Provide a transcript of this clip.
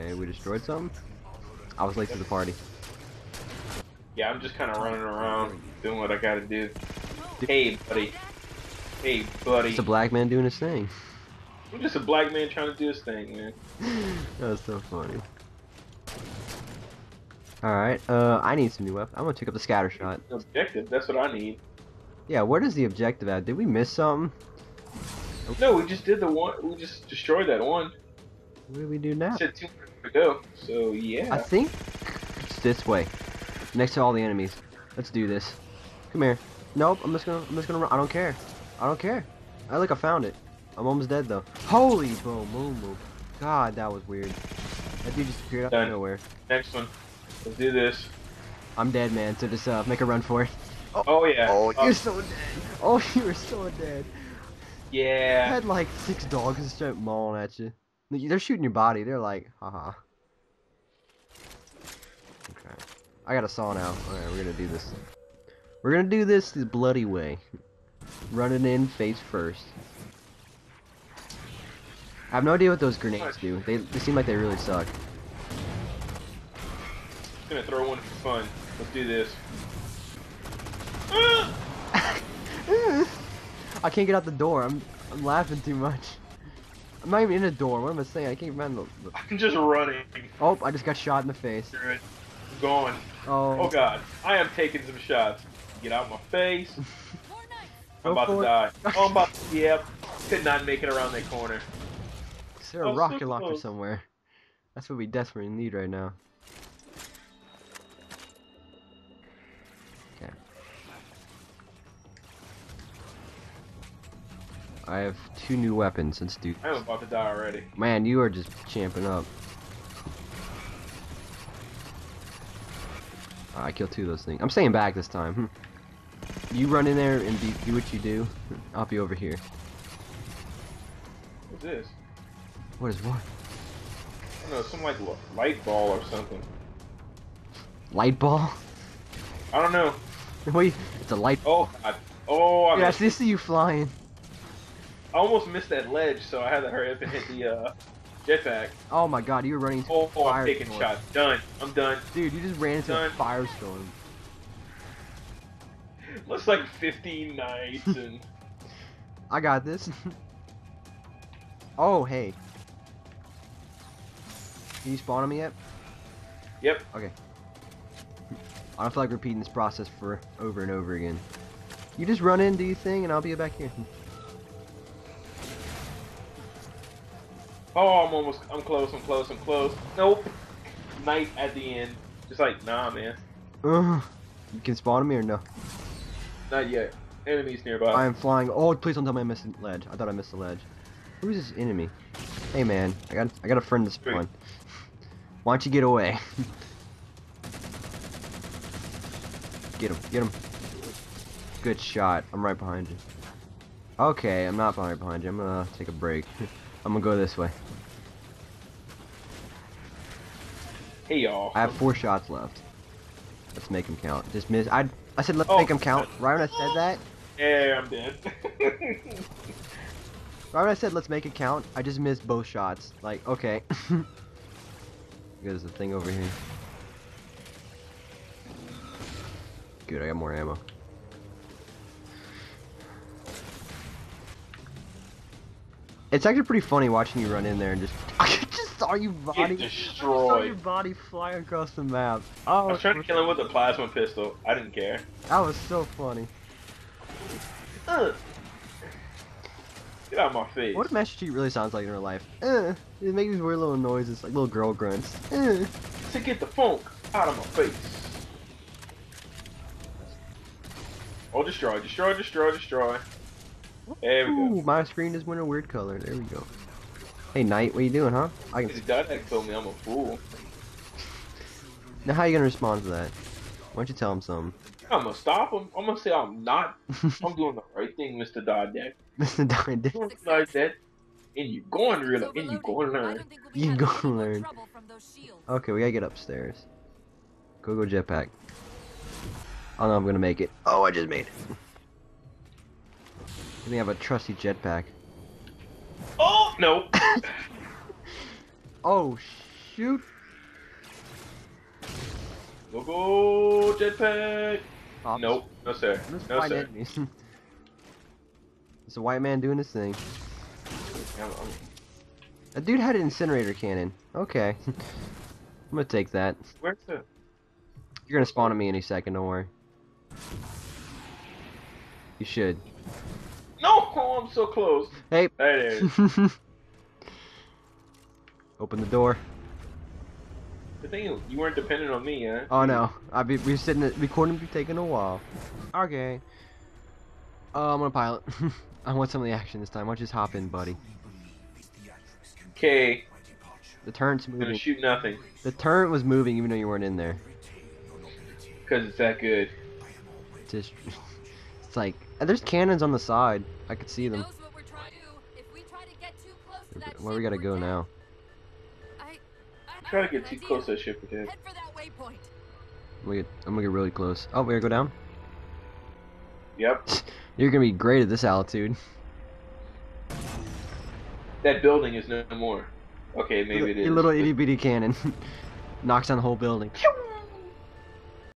Okay, we destroyed something? I was late to the party. Yeah, I'm just kind of running around, doing what I gotta do. Hey, buddy. Hey, buddy. It's a black man doing his thing. I'm just a black man trying to do his thing, man. That was so funny. Alright, I need some new weapons. I'm gonna pick up the scatter shot. Objective, that's what I need. Yeah, where does the objective at? Did we miss something? No, we just did the one. We just destroyed that one. What did we do now? Said 200 to go, so yeah. I think it's this way, next to all the enemies. Let's do this. Come here. Nope. I'm just gonna run. I don't care. I don't care. I think I found it. I'm almost dead though. Holy boom. God, that was weird. That dude just appeared out of nowhere. Next one. Let's do this. I'm dead, man. So just make a run for it. Oh, oh yeah. Oh, you're so dead. Oh, you were so dead. Yeah. I had like 6 dogs and start mauling at you. They're shooting your body. They're like, haha. Okay. I got a saw now. Alright, we're gonna do this. We're gonna do this the bloody way. Running in face first. I have no idea what those grenades do. They seem like they really suck. Just gonna throw one for fun. Let's do this. I can't get out the door. I'm laughing too much. I'm not even in a door. What am I saying? I can't remember. I'm just running. Oh, I just got shot in the face. I'm gone. Oh. Oh God, I am taking some shots. Get out my face. I'm about to die. Oh, I'm about to. Yep. Could not make it around that corner. Is there a rocket launcher somewhere? That's what we desperately need right now. I have 2 new weapons. Let's do this. I'm about to die already. Man, you are just champing up. I killed 2 of those things. I'm staying back this time. You run in there and do what you do. I'll be over here. What's this? What is what? I don't know, some like light ball or something. Light ball? I don't know. Wait, it's a light ball. Oh, I yeah, I just see you flying. I almost missed that ledge, so I had to hurry up and hit the jetpack. Oh my God, you were running into a firestorm. I'm taking shots. Done. I'm done. Dude, you just ran into a firestorm. Looks like 15 knights and... I got this. Oh, hey. Can you spawn on me yet? Yep. Okay. I don't feel like repeating this process for over and over again. You just run in, do your thing, and I'll be back here. Oh, I'm close. Nope. Knight at the end. Just like, nah, man. You can spawn me or no? Not yet. Enemies nearby. I am flying. Oh, please don't tell me I missed a ledge. I thought I missed a ledge. Who's this enemy? Hey, man. I got a friend to spawn. Why don't you get away? Get him. Good shot. I'm right behind you. Okay, I'm not right behind you. I'm gonna take a break. I'm gonna go this way. Hey y'all. I have 4 shots left. Let's make them count. Just miss. I said let's make them count. Right when I said that. Yeah, I'm dead. Right when I said let's make it count, I just missed both shots. Like okay. There's a thing over here. Good, I got more ammo. It's actually pretty funny watching you run in there and just. I just saw your body fly across the map. Oh, I was trying to kill him with a plasma pistol. I didn't care. That was so funny. Get out of my face. What if Master Chief really sounds like in real life? It makes these weird little noises, like little girl grunts. To get the funk out of my face. Oh, destroy. There we go. Ooh, my screen just went a weird color. There we go. Hey, Knight, what you doing, huh? I can. If that told me I'm a fool. Now, how you gonna respond to that? Why don't you tell him something? I'm gonna stop him. I'm gonna say I'm not. I'm doing the right thing, Mr. Doddeck. Mr. Doddeck. Like that, and you going real, and you going learn. You going learn. Okay, we gotta get upstairs. Go jetpack. I don't know. I'm gonna make it. Oh, I just made it. We have a trusty jetpack. Oh no! Oh shoot. Go, go, jetpack! Nope, no sir. No sir. It's a white man doing his thing. That dude had an incinerator cannon. Okay. I'm gonna take that. Where's the... You're gonna spawn at me any second, don't worry. You should. No! Oh, I'm so close. Hey. There it is. Open the door. The thing, you weren't dependent on me, huh? Oh no, we were sitting recording, be taking a while. Okay. I'm gonna pilot. I want some of the action this time. Why don't you just hop in, buddy? Okay. The turret's moving. I'm gonna shoot nothing. The turret was moving even though you weren't in there. Because it's that good. Just, it's like there's cannons on the side. I could see them. Where we gotta go now? Try to get too close to that ship again. Head for that waypoint. I'm gonna get really close. Oh, we're gonna go down? Yep. You're gonna be great at this altitude. That building is no more. Okay, maybe it is. Your little itty bitty cannon knocks down the whole building.